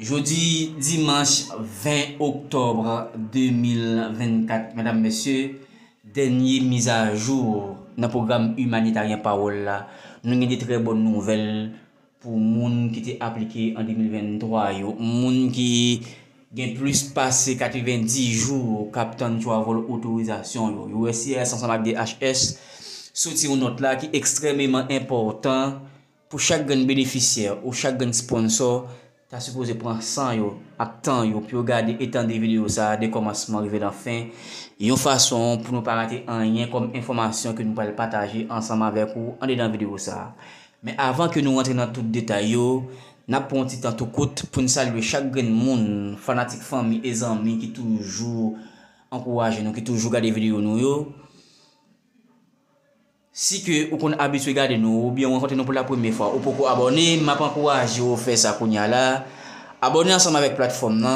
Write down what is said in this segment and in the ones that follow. Jeudi, dimanche 20 octobre 2024, mesdames, messieurs, dernière mise à jour dans le programme humanitaire Parola. Nous avons de très bonnes nouvelles pour les gens qui étaient appliqués en 2023. Les gens qui ont plus passé 90 jours captant l'autorisation. USCIS ensemble avec DHS sorti une note là qui est extrêmement important pour chaque bénéficiaire ou chaque sponsor. Tu as supposé prendre 100 yo, actant yo, puis regarder étant des vidéos ça, des commencements arrivés dans fin. Une façon pour nous pas rater rien comme information que nous allons partager ensemble avec vous en dedans vidéo ça. Mais avant que nous rentrions dans tout détail yo, n'a pas un petit temps tout court pour nous saluer chaque grand monde, fanatique famille et amis qui toujours encourage nous, qui toujours regarder vidéo nous yo. Si que vous êtes habitué à regarder nous, ou bien vous rencontrez nous pour la première fois, ou pour vous abonner, m'a encouragé à faire ça. Abonnez ensemble avec la plateforme.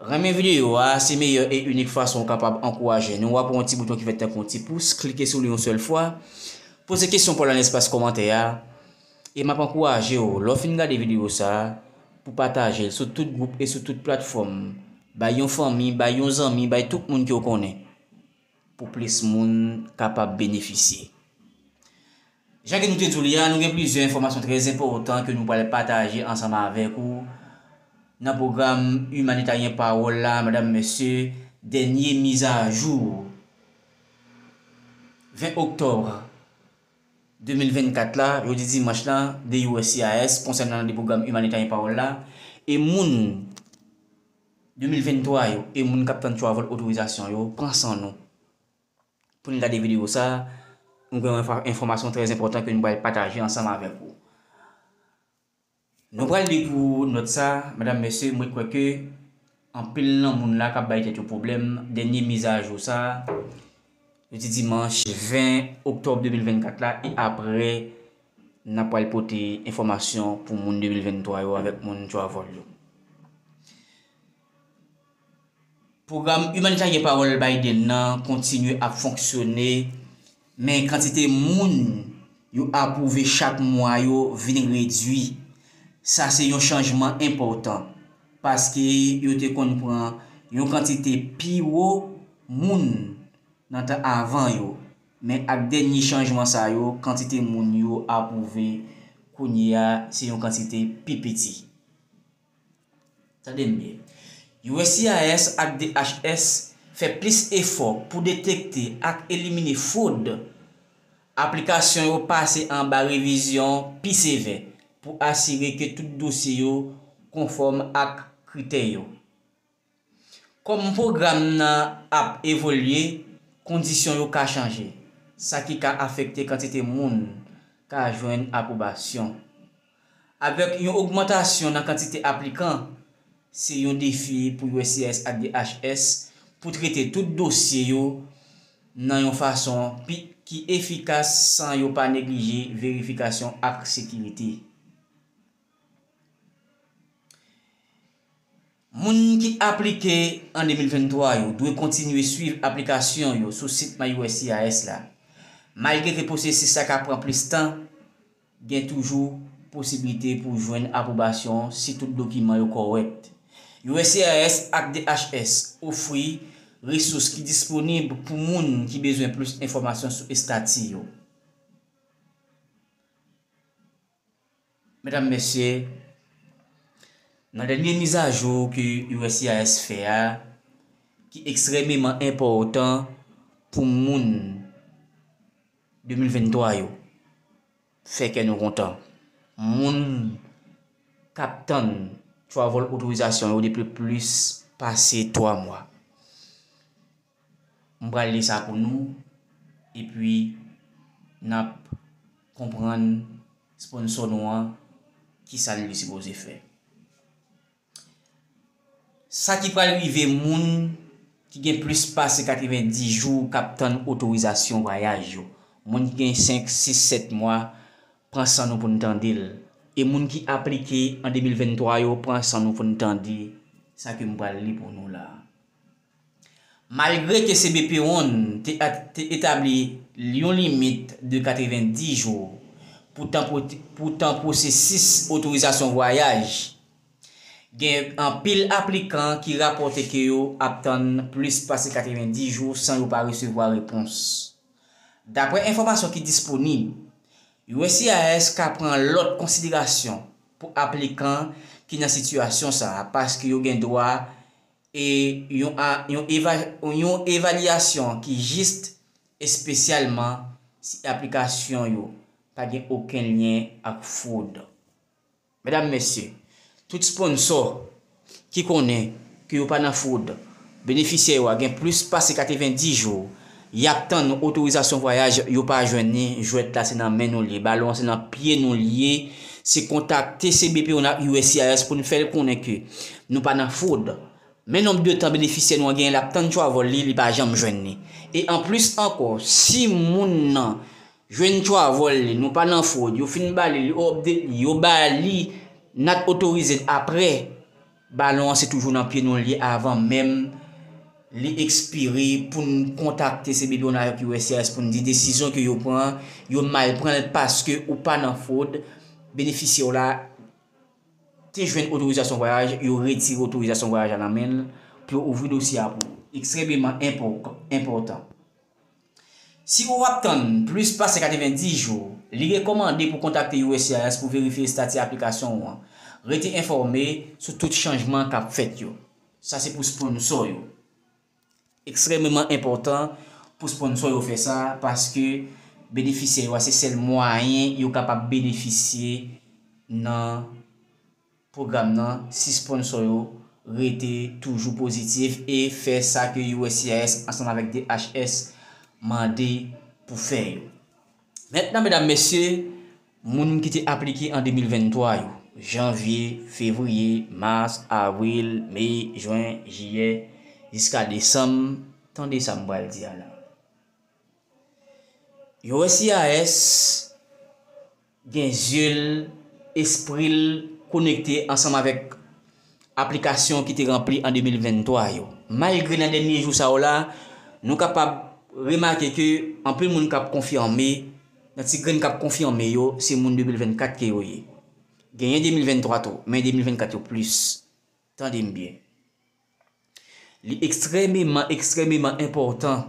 Remets vidéo, c'est la meilleure et unique façon capable d'encourager. Nous avons un petit bouton qui fait un petit pouce, cliquez sur lui une seule fois, posez question pour l'espace commentaire. Et m'a encouragé à regarder la vidéo pour partager sur tout groupe et sur toute plateforme. Ba yon famille, ba yon zami, ba tout le monde qui vous connaît. Pour plus de monde capable de bénéficier. Jacques nous dit nous avons plusieurs informations très importantes que nous allons partager ensemble avec vous. Dans le programme humanitaire Parola, mesdames, messieurs, dernière mise à jour. 20 octobre 2024, là, jeudi dimanche, là, de USCIS concernant le programme humanitaire Parola. Et moun 2023, et moun capitaine de vol autorisation, prend sans nous. Pour nous regarder vidéo ça, nous avons une information très importante que nous allons partager ensemble avec vous. Nous allons dire pour notre ça, mesdames, messieurs, moi je crois que en pile dans monde là qui a été tout problème, dernière mise à jour ça, le dimanche 20 octobre 2024 là et après n'a pas porter information pour monde 2023 avec monde travel. Programme humanitaire Parola Biden continue à fonctionner, mais quantité moun yo approuvé chaque mois yo vient réduit. Ça c'est un changement important parce que yo te comprend une quantité piro moun dans temps avant yo, mais avec dernier changement ça yo quantité moun yo approuvé kounya c'est une quantité pipiti. Tendez bien. USCIS et DHS fait plus d'efforts pour détecter et éliminer fraude. Application passée en bas révision PCV pour assurer que tout dossier conforme à critères. Comme le programme a évolué, conditions ont changé, ce qui a affecté la quantité de monde qui a joint approbation. Avec une augmentation de la quantité d'applicants, c'est un défi pour USCIS et DHS pour traiter tout dossier dans une façon qui est efficace sans ne pas négliger vérification et sécurité. Moun qui appliquent en 2023 doivent continuer à suivre l'application sur le site myUSCIS. Malgré que le processus prend plus de temps, il y a toujours possibilité pour joindre approbation si tout document est correct. USCIS et DHS offrent des ressources qui sont disponibles pour les gens qui ont besoin de plus d'informations sur les statuts. Mesdames, Messieurs, dans la dernière mise à jour que USCIS fait, qui est extrêmement important pour les gens en 2023, fait que nous comptons. Les gens tu vas avoir l'autorisation ou depuis plus passer 3 mois. On va laisser ça pour nous et puis n'a comprendre sponsor noir qui ça lui supposé faire. Ça qui va arriver moun qui gagne plus passer 90 jours captant autorisation voyage. Moun qui gagne 5 6 7 mois prend ça nous pour nous tendre. Et les gens qui appliquent en 2023, ils prennent sans nous entendre ça que nous parlons pour nous là. Malgré que CBP1 établit une limite de 90 jours pour le processus d'autorisation voyage, gen an pile applicant qui rapporte que yo attend plus passer 90 jours sans pas recevoir réponse. D'après information qui disponible, USCIS ka prend l'autre considération pour applicant qui dans situation ça parce que yo gen droit et yon évaluation qui juste et spécialement si application yo pas gen aucun lien avec fraude. Mesdames, messieurs, tout sponsor qui connaît que yo pas dans fraude, bénéficiaire yo gen plus passé 90 jours, y a tant autorisation voyage yo pas joindre, jouet là c'est dans main nous lié, ballon c'est dans pied nous lié, c'est contacter CBP1 USCIS pour nous faire connaître que nous pas dans fraude. Mais nombre de temps bénéficiaire nous gagne la tante trois li pas jamais joindre. Et en plus encore si moun nan joindre trois vol nous pas dans fraude, yo fin bali yo bali n'a autorisé après ballon c'est toujours dans pied non lié avant même li expiré pour nous contacter CBP1 avec USCIS pour nous dire décision que yo prend, yo mal prendre parce que ou pas dans fraude bénéficiaire là si je fais une autorisation voyage, il retire l'autorisation voyage à la main pour ouvrir le dossier à vous. Extrêmement important. Si vous attendez plus de 90 jours, il est recommandé pour contacter USCIS pour vérifier le statut d'application. Restez informé sur tout changement qu'a fait. Ça, c'est pour sponsor. Extrêmement important pour sponsor faire ça parce que bénéficier, c'est seul moyen qui est capable de bénéficier dans programme nan si sponsor yo rete toujours positif et fait ça que USCIS ensemble avec DHS mandé pour faire. Maintenant mesdames messieurs, moun qui était appliqué en 2023 yo, janvier, février, mars, avril, mai, juin, juillet jusqu'à décembre, tendez ça m'bral dire là. USCIS gen yel esprit connecté ensemble avec application qui était remplie en 2023 yo. Malgré les derniers jours ça là, nous capable remarquer que en plus monde cap confirmer dans petit grain cap confirmer yo, c'est monde 2024 qui yo y. Gagné 2023 tout, mais 2024 yo plus. Tendez bien. Extrêmement important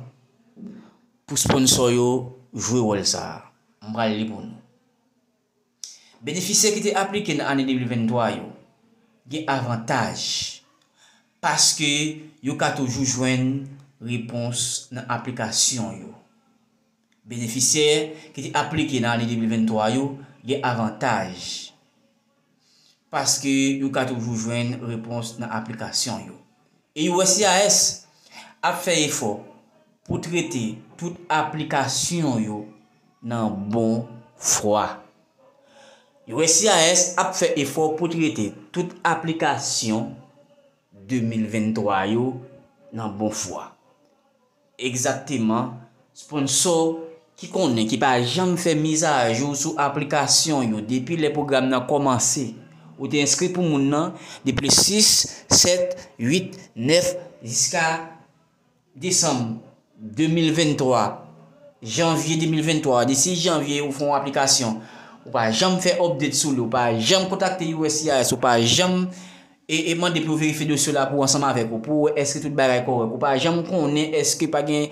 pour sponsor yo jouer rôle ça. On va aller pour nous. Bénéficiaires qui étaient appliqués dans l'année 2023 yo gen avantage parce que yo ka toujours joindre réponse dans application yo. Bénéficiaires qui étaient appliqués dans l'année 2023 yo gen avantage parce que yo ka toujours joindre réponse dans application yo. Et USCIS a fait effort pour traiter toute application yo dans bon froid. USCIS a fait effort pour traiter toute application 2023 dans bon foi. Exactement, sponsor qui connaît, qui n'a jamais fait mise à jour sur l'application depuis le programme a commencé. Ou t'es inscrit pour mon nom depuis 6, 7, 8, 9 jusqu'à décembre 2023. Janvier 2023, d'ici janvier, ou font application. Ou pas jamais faire update sur lui, ou pas jamais contacter USCIS, ou pas jamais demander pour vérifier de cela pour ensemble avec ou pour est-ce que tout bagay correct, ou pas jamais connaître est-ce que pas gain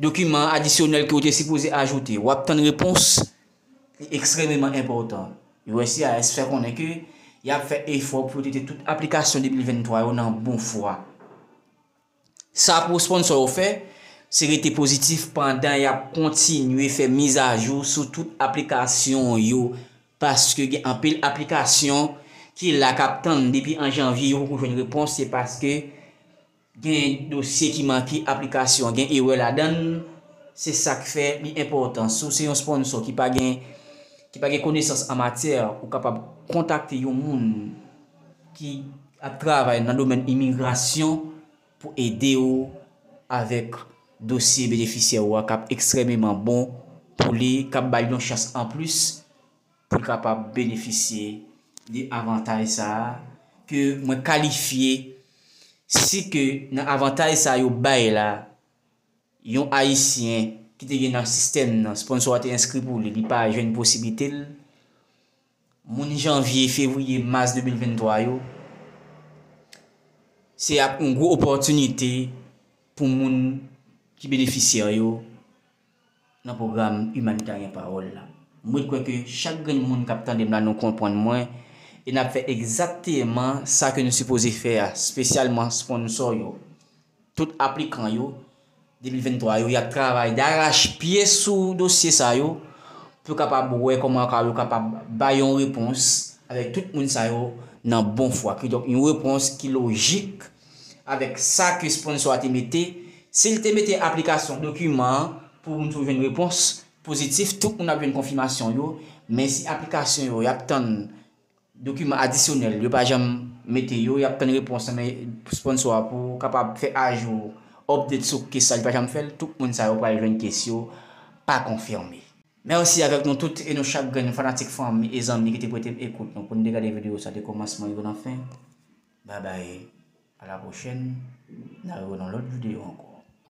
document additionnel que vous êtes supposé ajouter ou attendre réponse. Extrêmement important, USCIS fait connaître que il a fait effort pour traiter toute application 2023 dans bon foi. Ça pour sponsor fait c'était positif pendant y a continué faire mise à jour sur toute application yo parce que en pile application qui la captant depuis en janvier ou pour une réponse c'est parce que gen dossier qui manque application gen erreur la donne c'est ça qui fait l'important sous c'est un sponsor qui pas gen connaissance en matière ou capable contacter un monde qui travaille dans le domaine immigration pour aider ou avec dossier bénéficiaire ou cap extrêmement bon pour les cap bail une chance en plus pour capable bénéficier des avantages ça que moi qualifié si que dans avantage ça yo bail là yon haïtien qui te dans système nan sponsor a inscrit pour lui pas jeune possibilité mon janvier février mars 2023 yo c'est une grosse opportunité pour les gens qui bénéficient dans le programme humanitaire Parola. Je crois que chaque monde qui attend de nous comprendre moins et nous fait exactement ça que nous supposons faire, spécialement sponsor yo, tout applicant yo 2023 yo, il y a travail d'arrache-pied sous dossier ça yo pour capable voir comment capable bailler une réponse avec tout le monde ça yo dans bon foi. Donc une réponse qui logique avec ça que sponsor a te mette, s'il te mette application document pour nous trouver une réponse positive, tout on a une confirmation yo, mais si application yo y a tant document additionnel yo pas jamais mette yo, y a tant réponse mais sponsor pour capable faire à jour update sur que ça pas jamais faire, tout monde ça pas une question pas confirmée. Merci avec nous toutes et nos chaque gagne fanatique femme et amis qui te prêtent écoute nous pour nous regarder vidéo ça de commencement à la fin. Bye bye, à la prochaine, nous revoyons dans l'autre vidéo encore.